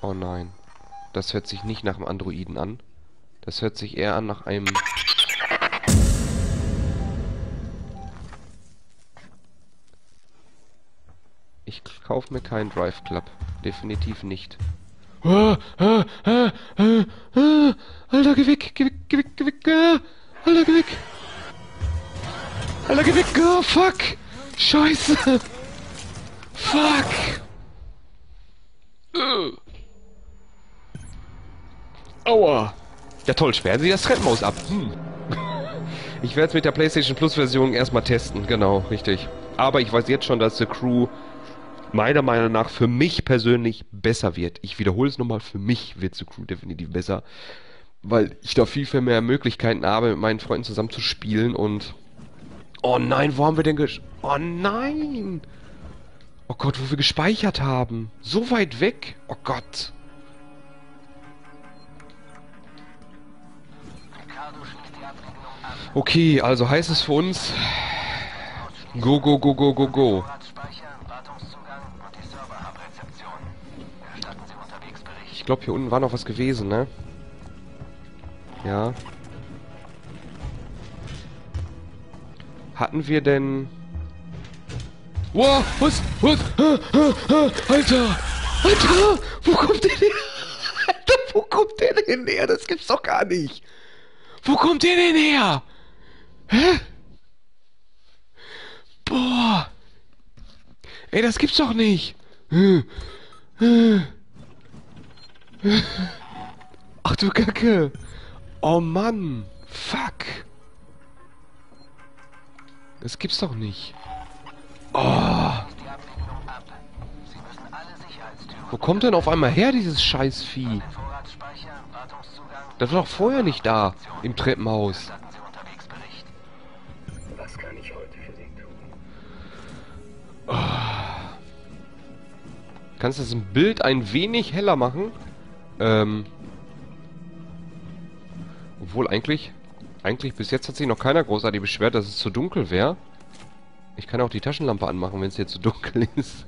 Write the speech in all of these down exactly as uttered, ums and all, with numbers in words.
Oh nein. Das hört sich nicht nach einem Androiden an. Das hört sich eher an nach einem... Ich kaufe mir keinen Drive Club. Definitiv nicht. Alter, geh weg! Geh weg! Geh weg! Geh weg! Alter, geh weg! Alter, geh weg! Oh, fuck! Scheiße! Fuck! Uh. Aua! Ja toll, sperren Sie das Treppenhaus ab. Hm. Ich werde es mit der PlayStation Plus Version erstmal testen, genau, richtig. Aber ich weiß jetzt schon, dass The Crew meiner Meinung nach für mich persönlich besser wird. Ich wiederhole es nochmal, für mich wird The Crew definitiv besser. Weil ich da viel, viel mehr Möglichkeiten habe, mit meinen Freunden zusammen zu spielen und... Oh nein, wo haben wir denn gesch... Oh nein! Oh Gott, wo wir gespeichert haben. So weit weg. Oh Gott. Okay, also heißt es für uns... Go, go, go, go, go, go. Ich glaube, hier unten war noch was gewesen, ne? Ja. Hatten wir denn... Wow, was? Was? Ah, ah, ah, Alter! Alter! Wo kommt der denn her? Alter, wo kommt der denn her? Das gibt's doch gar nicht! Wo kommt der denn her? Hä? Boah! Ey, das gibt's doch nicht! Ach du Kacke! Oh Mann! Fuck! Das gibt's doch nicht! Oh. Wo kommt denn auf einmal her, dieses Scheißvieh? Das war doch vorher nicht da, im Treppenhaus. Was kann ich heute für Sie tun? Kannst du das im Bild ein wenig heller machen? Ähm. Obwohl eigentlich, eigentlich bis jetzt hat sich noch keiner großartig beschwert, dass es zu dunkel wäre. Ich kann auch die Taschenlampe anmachen, wenn es jetzt zu dunkel ist.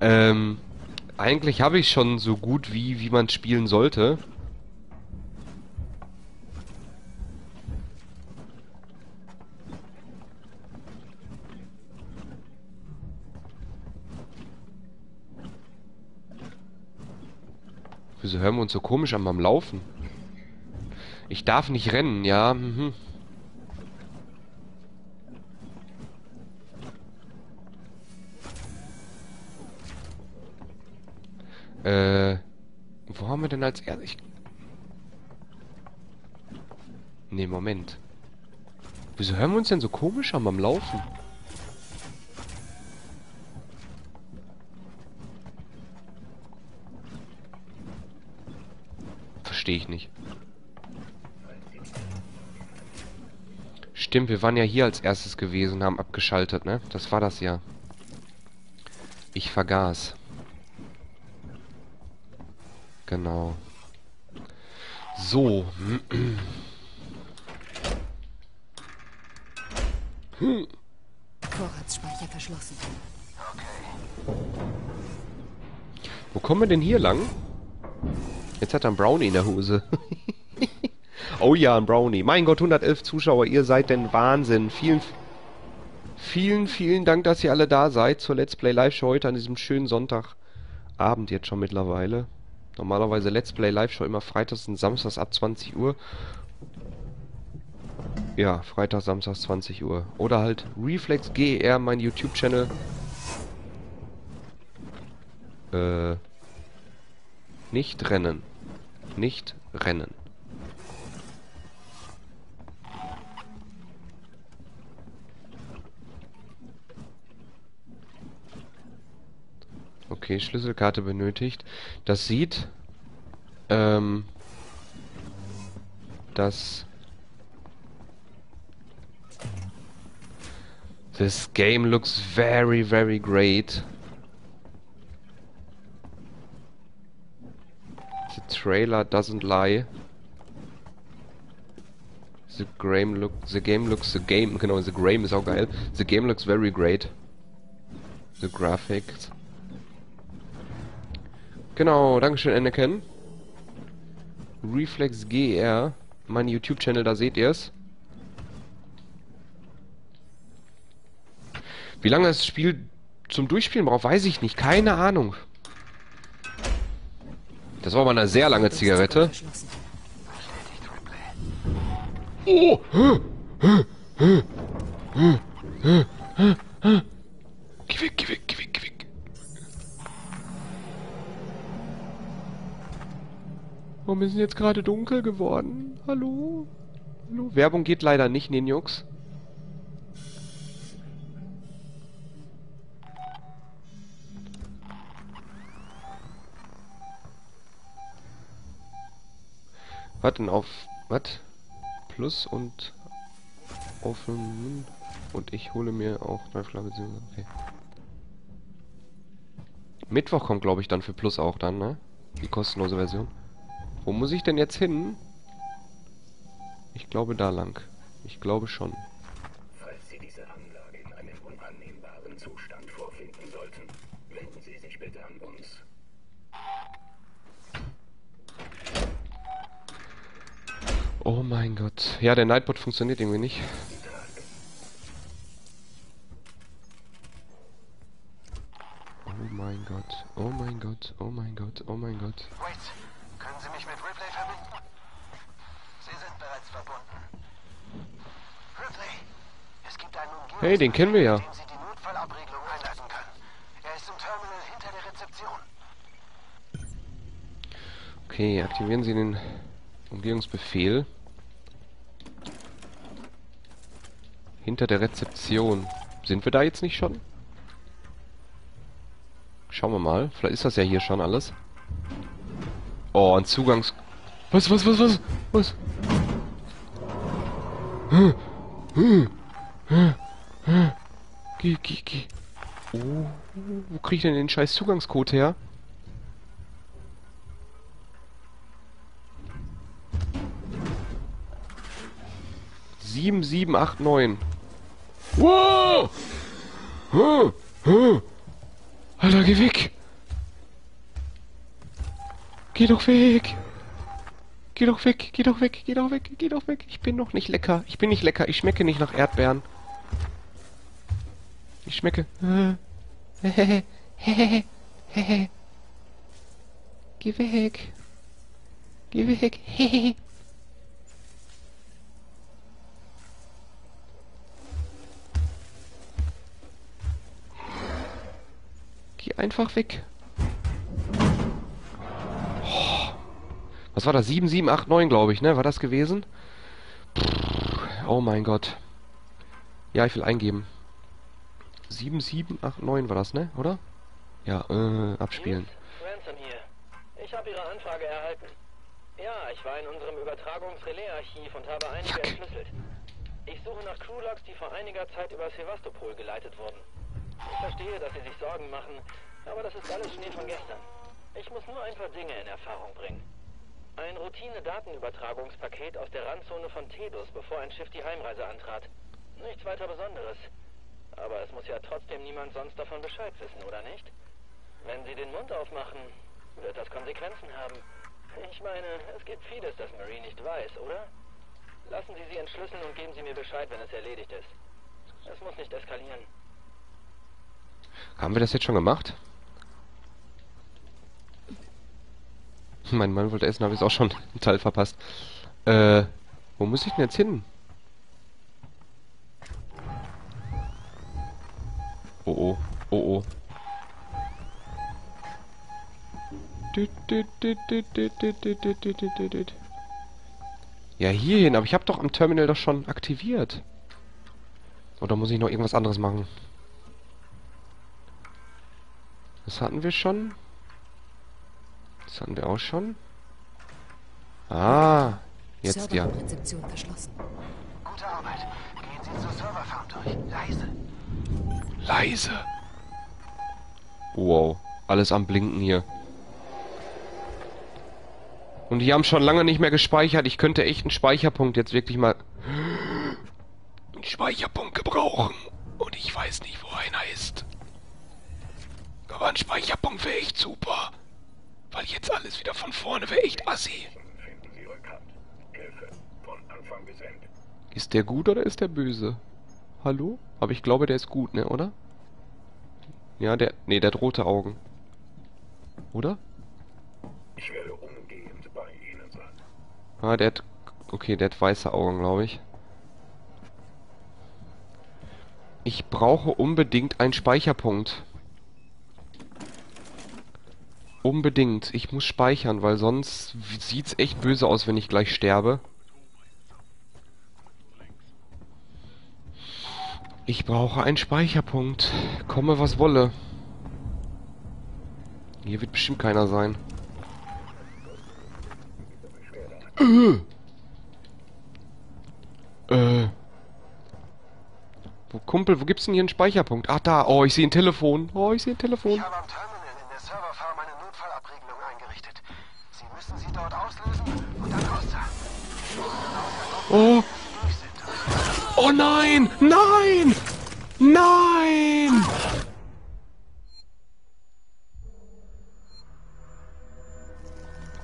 ähm, eigentlich habe ich schon so gut wie, wie man spielen sollte. Wieso hören wir uns so komisch an beim Laufen? Ich darf nicht rennen, ja. Mhm. Äh, wo haben wir denn als erstes? Ne, Moment. Wieso hören wir uns denn so komisch an beim Laufen? Verstehe ich nicht. Stimmt, wir waren ja hier als erstes gewesen, haben abgeschaltet, ne? Das war das ja. Ich vergaß. Genau. So. Hm. Vorratsspeicher verschlossen. Okay. Wo kommen wir denn hier lang? Jetzt hat er einen Brownie in der Hose. Oh ja, ein Brownie. Mein Gott, hundertelf Zuschauer, ihr seid denn Wahnsinn. Vielen, vielen, vielen Dank, dass ihr alle da seid zur Let's Play Live Show heute an diesem schönen Sonntagabend jetzt schon mittlerweile. Normalerweise Let's Play Live-Show immer freitags und samstags ab zwanzig Uhr. Ja, freitags, samstags zwanzig Uhr. Oder halt R drei F L drei X G E R, mein YouTube-Channel. Äh. Nicht rennen. Nicht rennen. Okay, Schlüsselkarte benötigt. Das sieht, ähm, dass this game looks very, very great. The trailer doesn't lie. The game look, the game looks, the game, genau, the game ist auch geil. The game looks very great. The graphics. Genau, Dankeschön, Anakin. R drei F L drei X G E R, mein YouTube-Channel, da seht ihr es. Wie lange das Spiel zum Durchspielen braucht, weiß ich nicht. Keine Ahnung. Das war mal eine sehr lange Zigarette. Oh! Geh weg, geh weg, geh weg, geh weg. Warum ist denn jetzt gerade dunkel geworden? Hallo? Hallo? Werbung geht leider nicht, Ninjux. Warten auf... Was? Plus und... Auf... Und ich hole mir auch Drive Club, okay. Mittwoch kommt, glaube ich, dann für Plus auch dann, ne? Die kostenlose Version. Wo muss ich denn jetzt hin? Ich glaube da lang. Ich glaube schon. Falls Sie diese Anlage in einem unannehmbaren Zustand vorfinden sollten, wenden Sie sich bitte an uns. Oh mein Gott. Ja, der Nightbot funktioniert irgendwie nicht. Oh mein Gott, oh mein Gott, oh mein Gott, oh mein Gott. Wait, können Sie mich mit Ripley verbinden? Sie sind bereits verbunden. Ripley, es gibt einen Umgebungs- Hey, den kennen wir ja. Mit dem Sie die Notfallabregelung einleiten können. Er ist im Terminal hinter der Rezeption. Okay, aktivieren Sie den Umgehungsbefehl. Hinter der Rezeption. Sind wir da jetzt nicht schon? Schauen wir mal. Vielleicht ist das ja hier schon alles. Oh, ein Zugangs... Was, was, was, was? Was? Hm. Hm. Hm. Hm. Geh, geh, geh. Oh, wo krieg ich denn den scheiß Zugangscode her? sieben sieben acht neun. Wow! Hm. Hm. Alter, geh weg! Geh doch weg! Geh doch weg, geh doch weg, geh doch weg, geh doch weg! Ich bin noch nicht lecker, ich bin nicht lecker, ich schmecke nicht nach Erdbeeren. Ich schmecke... Geh weg! Geh weg! Einfach weg. Oh. Was war das? sieben sieben acht neun, glaube ich, ne? War das gewesen? Oh mein Gott. Ja, ich will eingeben. sieben sieben acht neun war das, ne? Oder? Ja, äh, abspielen. Ransom hier. Ich habe Ihre Anfrage erhalten. Ja, ich war in unserem Übertragungs-Relais-Archiv und habe einige Fuck. entschlüsselt. Ich suche nach Crewlogs, die vor einiger Zeit über Sevastopol geleitet wurden. Ich verstehe, dass Sie sich Sorgen machen, aber das ist alles Schnee von gestern. Ich muss nur ein paar Dinge in Erfahrung bringen. Ein Routine-Datenübertragungspaket aus der Randzone von Tedus, bevor ein Schiff die Heimreise antrat. Nichts weiter Besonderes. Aber es muss ja trotzdem niemand sonst davon Bescheid wissen, oder nicht? Wenn Sie den Mund aufmachen, wird das Konsequenzen haben. Ich meine, es gibt vieles, das Marie nicht weiß, oder? Lassen Sie sie entschlüsseln und geben Sie mir Bescheid, wenn es erledigt ist. Es muss nicht eskalieren. Haben wir das jetzt schon gemacht? Mein Mann wollte essen, habe ich es auch schon einen Teil verpasst. Äh, wo muss ich denn jetzt hin? Oh oh, oh oh. Ja, hier hin, aber ich habe doch am Terminal doch schon aktiviert. Oder muss ich noch irgendwas anderes machen? Das hatten wir schon. Das hatten wir auch schon. Ah, jetzt ja. Rezeption verschlossen. Gute Arbeit. Gehen Sie zur Serverfarm durch. Leise. Leise. Wow, alles am Blinken hier. Und die haben schon lange nicht mehr gespeichert. Ich könnte echt einen Speicherpunkt jetzt wirklich mal... einen Speicherpunkt gebrauchen. Und ich weiß nicht, wo einer ist. Aber ein Speicherpunkt wäre echt super. Weil jetzt alles wieder von vorne wäre echt assi. Ist der gut oder ist der böse? Hallo? Aber ich glaube, der ist gut, ne, oder? Ja, der... Ne, der hat rote Augen. Oder? Ich werde umgehend bei Ihnen sein. Ah, der hat... Okay, der hat weiße Augen, glaube ich. Ich brauche unbedingt einen Speicherpunkt. Unbedingt. Ich muss speichern, weil sonst sieht's echt böse aus, wenn ich gleich sterbe. Ich brauche einen Speicherpunkt. Komme, was wolle. Hier wird bestimmt keiner sein. Äh. äh. Wo, Kumpel, wo gibt's denn hier einen Speicherpunkt? Ach, da. Oh, ich sehe ein Telefon. Oh, ich sehe ein Telefon. Ich habe am Terminal in der Serverfarm eine Notfallabregelung eingerichtet. Sie müssen sie dort auslösen und dann raus da. Oh. Oh nein! Nein! Nein!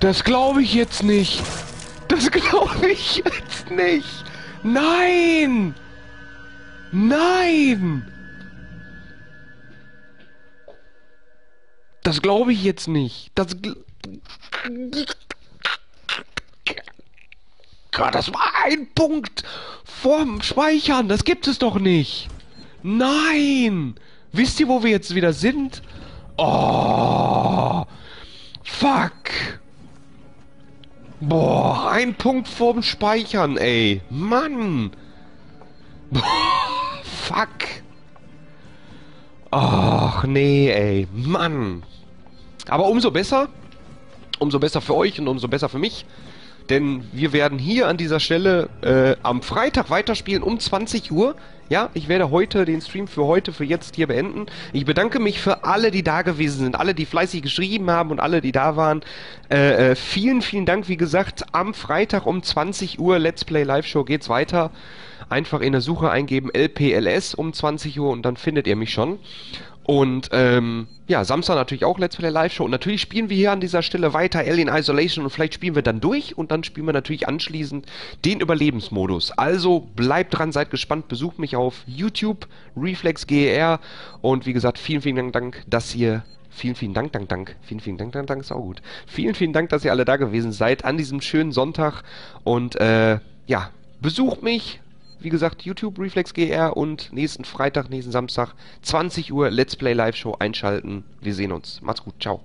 Das glaube ich jetzt nicht. Das glaube ich jetzt nicht. Nein! Nein! Das glaube ich jetzt nicht. Das... Das war ein Punkt vorm Speichern. Das gibt es doch nicht. Nein. Wisst ihr, wo wir jetzt wieder sind? Oh. Fuck. Boah, ein Punkt vorm Speichern, ey. Mann. Boah, fuck. Ach, nee, ey. Mann. Aber umso besser. Umso besser für euch und umso besser für mich. Denn wir werden hier an dieser Stelle äh, am Freitag weiterspielen um zwanzig Uhr. Ja, ich werde heute den Stream für heute, für jetzt hier beenden. Ich bedanke mich für alle, die da gewesen sind, alle, die fleißig geschrieben haben und alle, die da waren. Äh, äh, vielen, vielen Dank, wie gesagt, am Freitag um zwanzig Uhr, Let's Play Live Show geht's weiter. Einfach in der Suche eingeben, L P L S um zwanzig Uhr und dann findet ihr mich schon. Und ähm, ja, Samstag natürlich auch Let's Play Live Show. Und natürlich spielen wir hier an dieser Stelle weiter Alien Isolation und vielleicht spielen wir dann durch und dann spielen wir natürlich anschließend den Überlebensmodus. Also bleibt dran, seid gespannt, besucht mich auf YouTube, R drei F L drei X G E R und wie gesagt, vielen, vielen Dank, dass ihr... Vielen, vielen Dank, Dank, Dank. Vielen, vielen Dank, Dank, Dank, ist auch gut. Vielen, vielen Dank, dass ihr alle da gewesen seid an diesem schönen Sonntag und äh, ja, besucht mich. Wie gesagt, YouTube, R drei F L drei X G E R und nächsten Freitag, nächsten Samstag, zwanzig Uhr, Let's Play Live Show einschalten. Wir sehen uns. Macht's gut. Ciao.